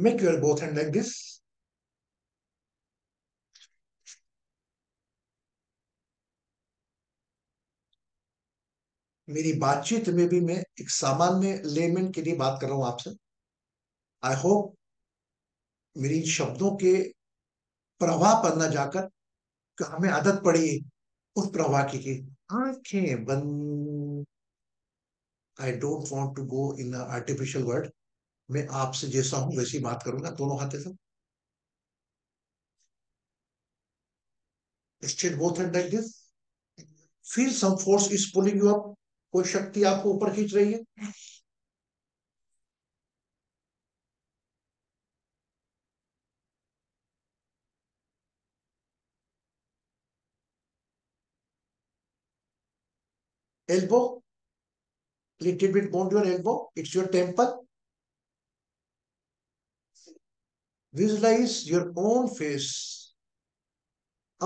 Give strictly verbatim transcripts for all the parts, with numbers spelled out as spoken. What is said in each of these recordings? Make your both hand like this. मेरी बातचीत में भी मैं एक सामान्य लेमन के लिए बात कर रहा हूं आपसे. आई होप मेरी शब्दों के प्रवाह पर न जाकर हमें आदत पड़ी उस प्रवाह की कि आंखें बंद. I don't want to go in a artificial word. मैं आपसे जैसा हूं वैसी बात करूंगा दोनों हाथों से. Straight both hand like this. Feel some force is pulling you up. कोई शक्ति आपको ऊपर खींच रही है. Elbow, little bit bond your elbow. It's your temple. Visualize your own face.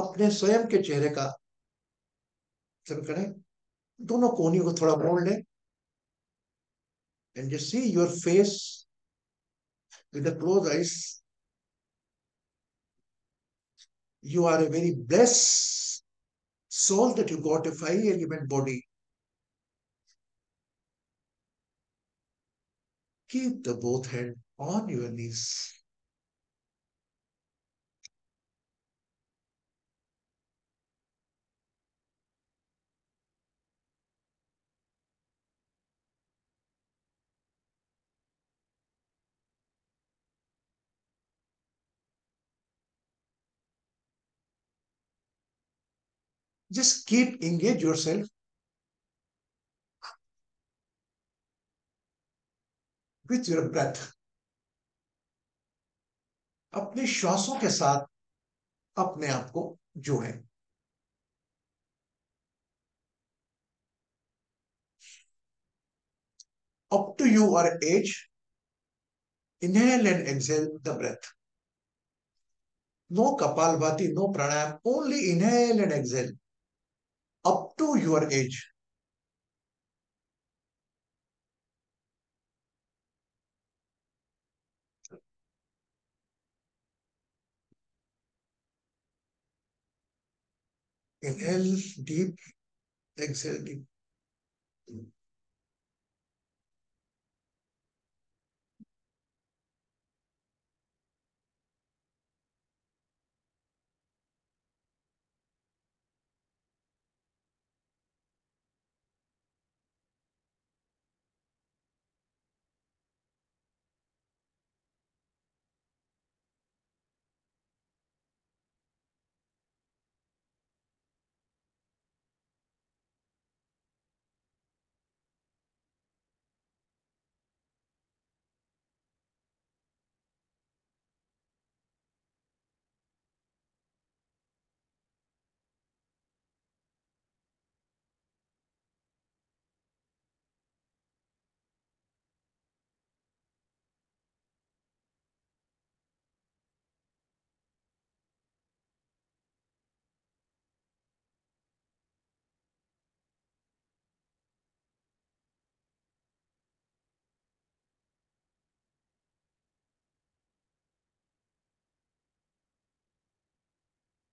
अपने स्वयं के चेहरे का सब करें. दोनों कोनी को थोड़ा मोड़ लें. And just see your face with the closed eyes. You are a very blessed soul that you got a five element body. Keep the both hands on your knees. Just keep engage yourself with your breath. अपने श्वासों के साथ अपने आप को जोड़ें. Up to your age, inhale and exhale the breath. No Kapalbhati, no pranayam, only inhale and exhale. Up to your age. Inhale deep, exhale deep.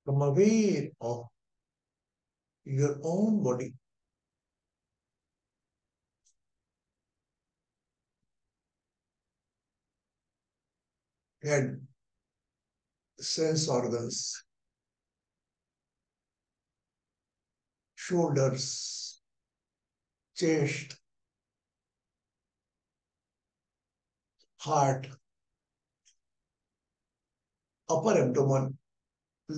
Come aware of your own body. Head, sense organs, shoulders, chest, heart, upper abdomen,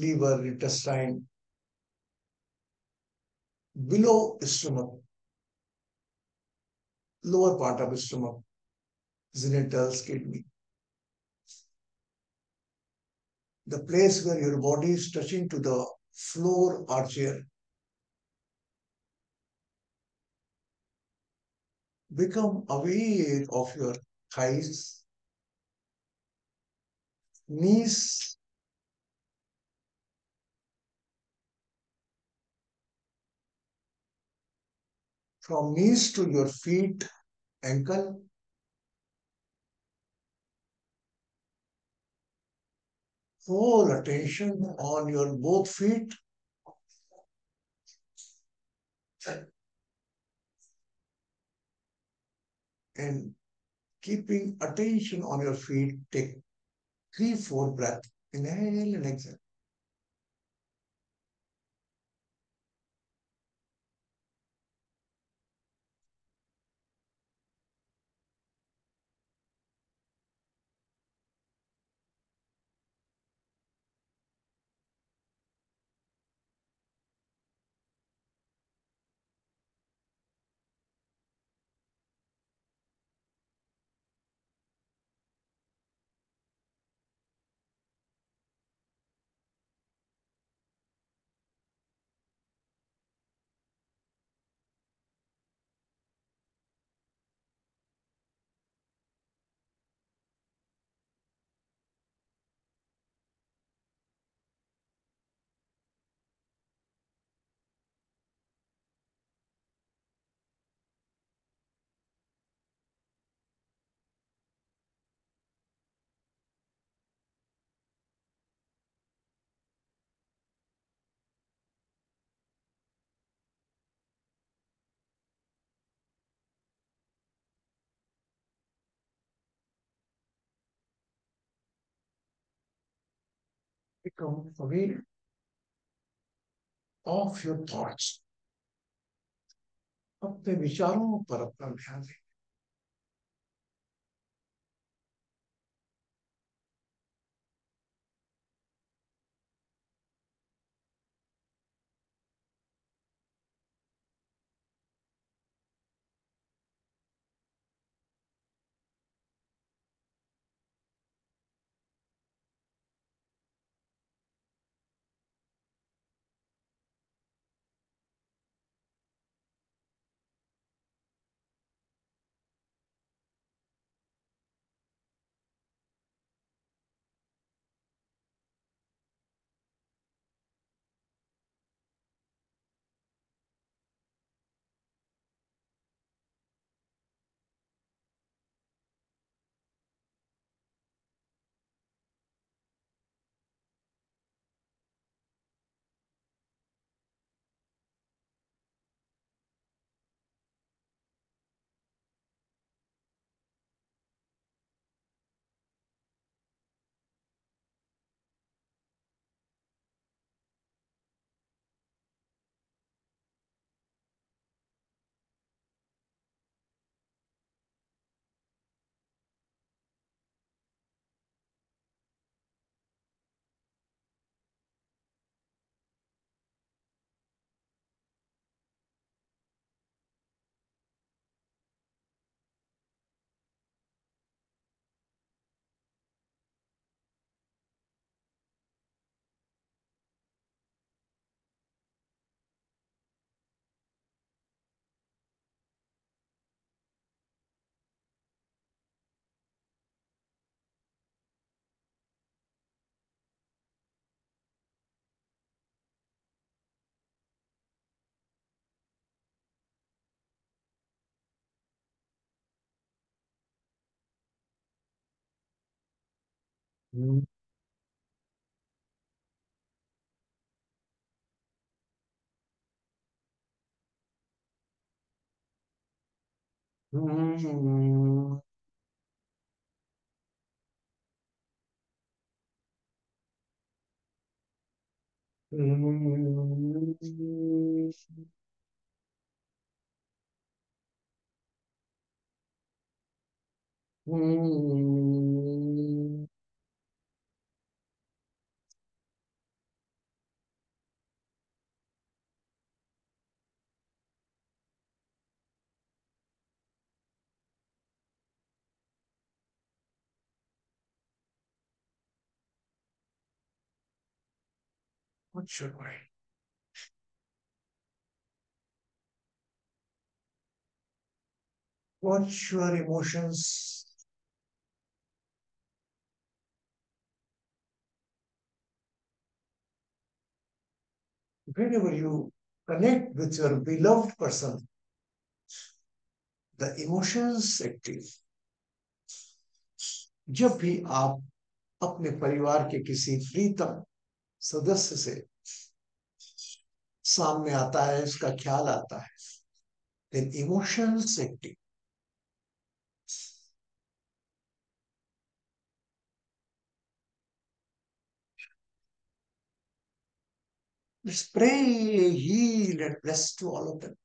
liver, intestine, below stomach, lower part of stomach, genitals, kidney. The place where your body is touching to the floor or chair. Become aware of your thighs, knees, from knees to your feet, ankle, full attention on your both feet. And keeping attention on your feet, take three, four breaths. Inhale and exhale. Become aware of your thoughts. अपने विचारों पर अपना ध्यान दें. Mm. Mm. Mm. Mm. What should I? Watch your emotions. Whenever you connect with your beloved person, the emotions active. जब भी आप अपने परिवार के किसी प्रीतम सदस्य से सामने आता है, उसका ख्याल आता है, then emotional safety. Let's pray, heal, and bless to all of them.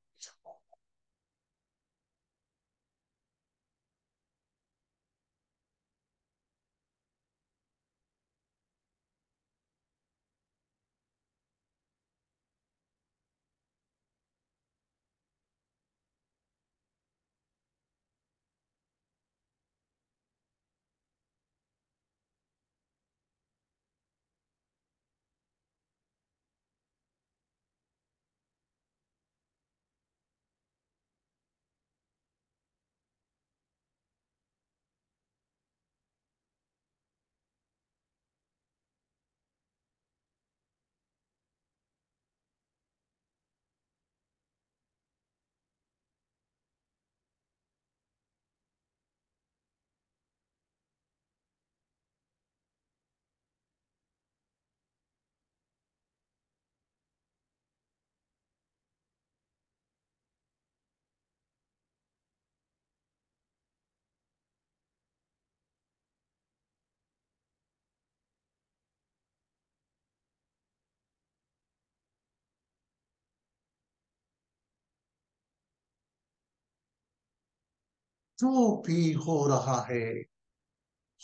जो भी हो रहा है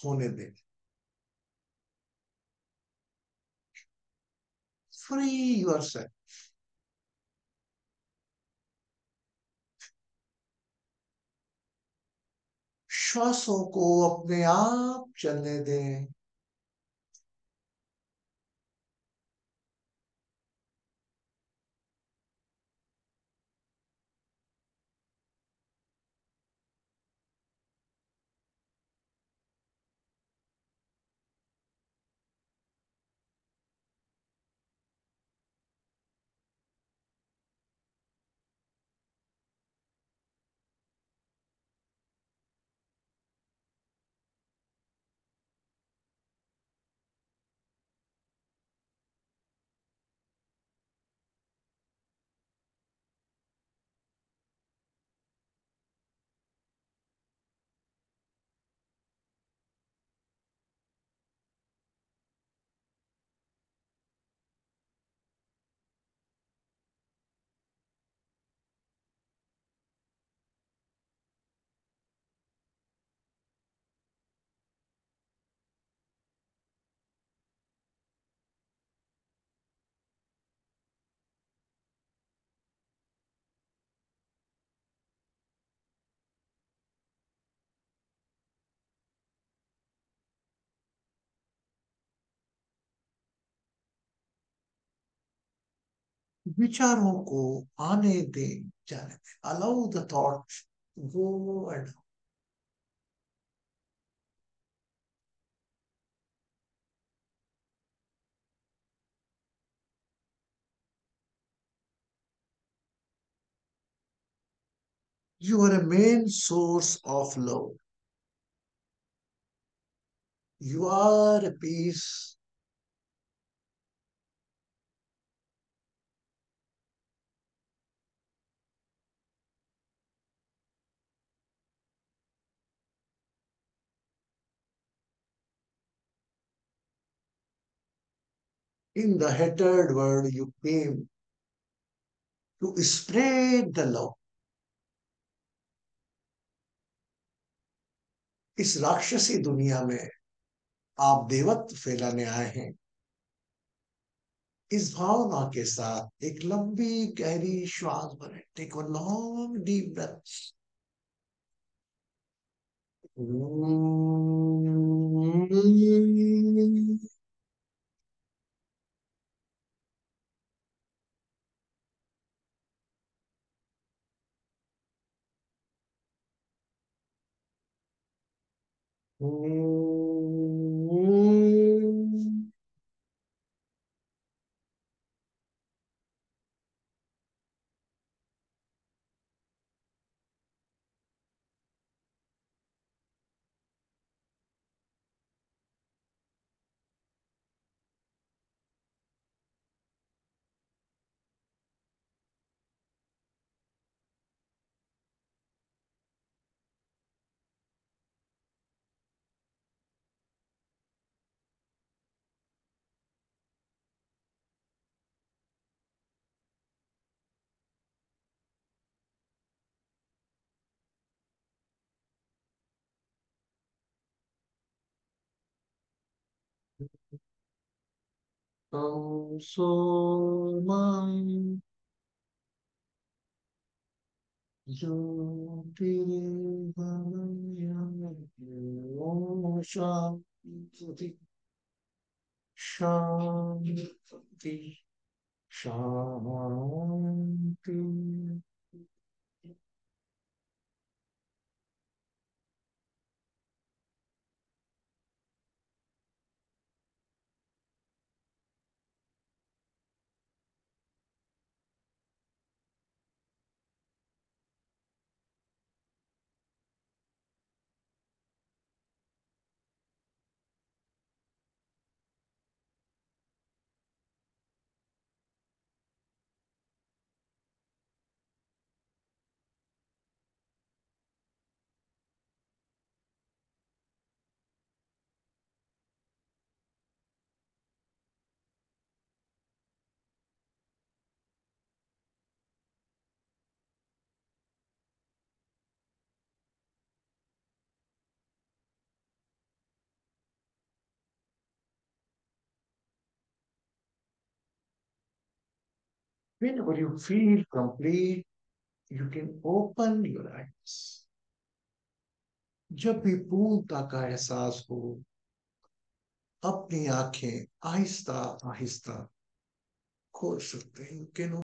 होने दे, free yourself. श्वासों को अपने आप चलने दें, विचारों को आने दें, जाने दें, allow the thoughts to go and you are a main source of love. You are a peace. In the hatred world, you came to spread the love. इस राक्षसी दुनिया में आप देवत्व फैलाने आए हैं। इस भावना के साथ एक लंबी गहरी श्वास भरें। Take a long deep breath. Mm-hmm. Mm-hmm. Thou soul mine, you be the Shanti, Shanti, Shanti. Whenever you feel complete, you can open your eyes. जब भी पूर्णता का एहसास हो, अपनी आँखें आहिस्ता आहिस्ता खोल सकते हैं.